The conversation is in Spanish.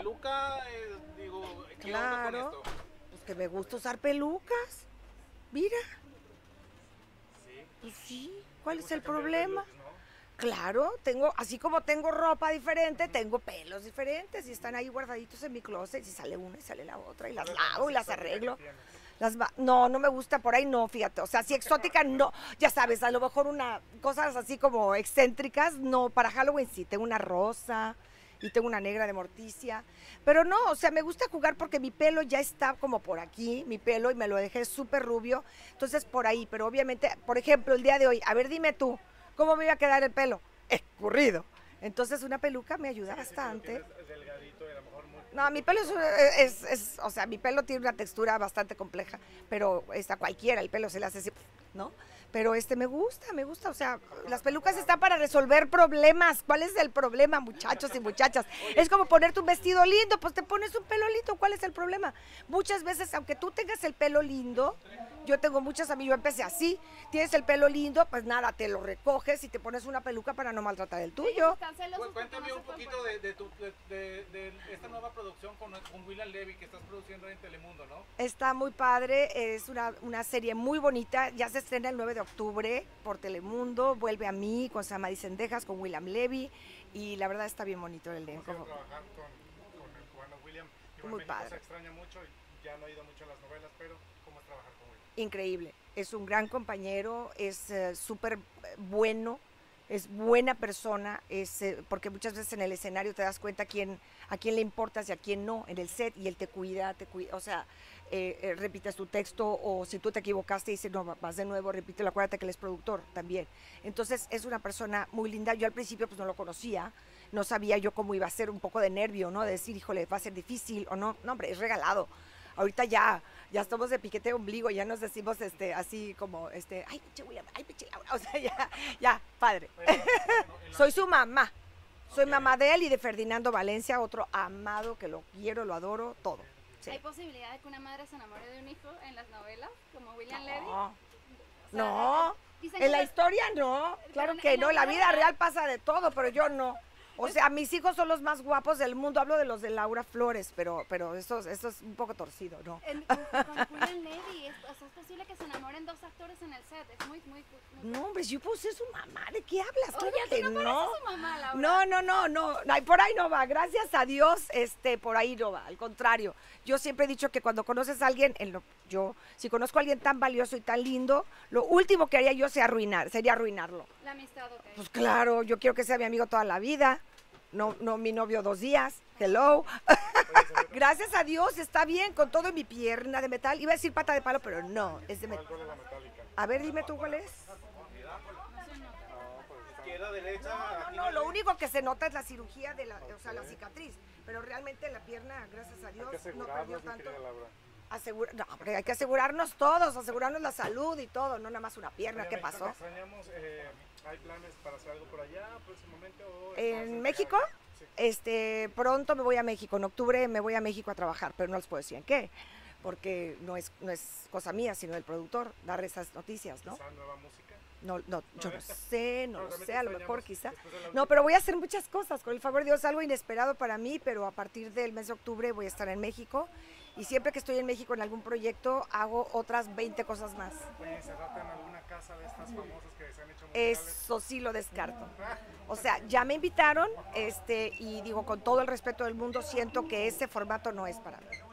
peluca, digo, ¿qué claro, onda con esto? Pues que me gusta usar pelucas, mira. ¿Sí? Pues sí, ¿cuál es el problema? Pelucas, ¿no? Claro, tengo, así como tengo ropa diferente, tengo pelos diferentes y están ahí guardaditos en mi closet y sale una y sale la otra y las lavo y las arreglo. No, no me gusta por ahí, no, fíjate, o sea, si exótica, no, ya sabes, a lo mejor una, cosas así como excéntricas, no, para Halloween sí, tengo una rosa y tengo una negra de morticia, pero no, o sea, me gusta jugar porque mi pelo ya está como por aquí, mi pelo, y me lo dejé súper rubio, entonces por ahí, pero obviamente, por ejemplo, el día de hoy, a ver, dime tú, ¿cómo me iba a quedar el pelo? Escurrido. Entonces una peluca me ayuda bastante. Delgadito y a lo mejor muy... No, mi pelo es, o sea, mi pelo tiene una textura bastante compleja, pero a cualquiera el pelo se le hace así, ¿no? Pero me gusta, o sea, las pelucas están para resolver problemas. ¿Cuál es el problema, muchachos y muchachas? Es como ponerte un vestido lindo, pues te pones un pelo lindo, ¿cuál es el problema? Muchas veces, aunque tú tengas el pelo lindo... Yo tengo muchas amigas, yo empecé así, tienes el pelo lindo, pues nada, te lo recoges y te pones una peluca para no maltratar el tuyo. Pues cuéntame un poquito de esta nueva producción con William Levy que estás produciendo en Telemundo, ¿no? Está muy padre, es una serie muy bonita, ya se estrena el 9 de octubre por Telemundo, vuelve a mí, con Cendejas, con William Levy, y la verdad está bien bonito el elenco. ¿Cómo trabajar con el cubano William? Igual muy padre. Se extraña mucho y ya no ha ido mucho a las novelas, pero ¿cómo es trabajar con William? Increíble, es un gran compañero, es súper bueno, es buena persona, porque muchas veces en el escenario te das cuenta a quién le importas y a quién no, en el set, y él te cuida, o sea, repites tu texto, o si tú te equivocaste, dice, no, vas de nuevo, repítelo, acuérdate que él es productor también. Entonces, es una persona muy linda, yo al principio pues no lo conocía, no sabía yo cómo iba a ser, un poco de nervio, ¿no? De decir, híjole, va a ser difícil, o no, no, hombre, es regalado. Ahorita ya estamos de piquete de ombligo, ya nos decimos así como, ay, pinche William, ay, pinche Laura, o sea, ya, padre. Soy su mamá, soy mamá de él y de Fernando Valencia, otro amado que lo quiero, lo adoro, todo. Sí. ¿Hay posibilidad de que una madre se enamore de un hijo en las novelas, como William Levy? O sea, no, en la historia no, claro que no, en la vida real pasa de todo, pero yo no. O sea, mis hijos son los más guapos del mundo, hablo de los de Laura Flores, pero eso es un poco torcido, ¿no? Con William Levy, ¿es posible que se enamoren dos actores en el set? Es muy, muy... No, hombre, yo puse su mamá, ¿de qué hablas? Cállate, ¿no? No, su mamá, Laura. No, por ahí no va, gracias a Dios, por ahí no va, al contrario. Yo siempre he dicho que cuando conoces a alguien, si conozco a alguien tan valioso y tan lindo, lo último que haría yo sería arruinarlo. La amistad, ¿ok? Pues claro, yo quiero que sea mi amigo toda la vida. No, no, mi novio 2 días, hello. Gracias a Dios, está bien, con todo en mi pierna de metal. Iba a decir pata de palo, pero no, es de metal. A ver, dime tú cuál es. No, lo único que se nota es la cirugía, o sea, la cicatriz. Pero realmente la pierna, gracias a Dios, no perdió tanto. No, porque hay que asegurarnos todos, asegurarnos la salud y todo, no nada más una pierna. ¿Qué pasó? ¿Hay planes para hacer algo por allá próximamente? ¿En México? Sí. Pronto me voy a México, en octubre me voy a México a trabajar, pero no les puedo decir en qué, porque no es cosa mía, sino del productor, dar esas noticias, ¿no? ¿Esa nueva música? No, yo no sé, no lo sé, a lo mejor quizá. No, pero voy a hacer muchas cosas, con el favor de Dios, algo inesperado para mí, pero a partir del mes de octubre voy a estar en México y siempre que estoy en México en algún proyecto hago otras 20 cosas más. Oye, ¿encerrarte en alguna casa de estas famosas que se han hecho mundiales? Eso sí lo descarto. O sea, ya me invitaron y digo, con todo el respeto del mundo, siento que ese formato no es para mí.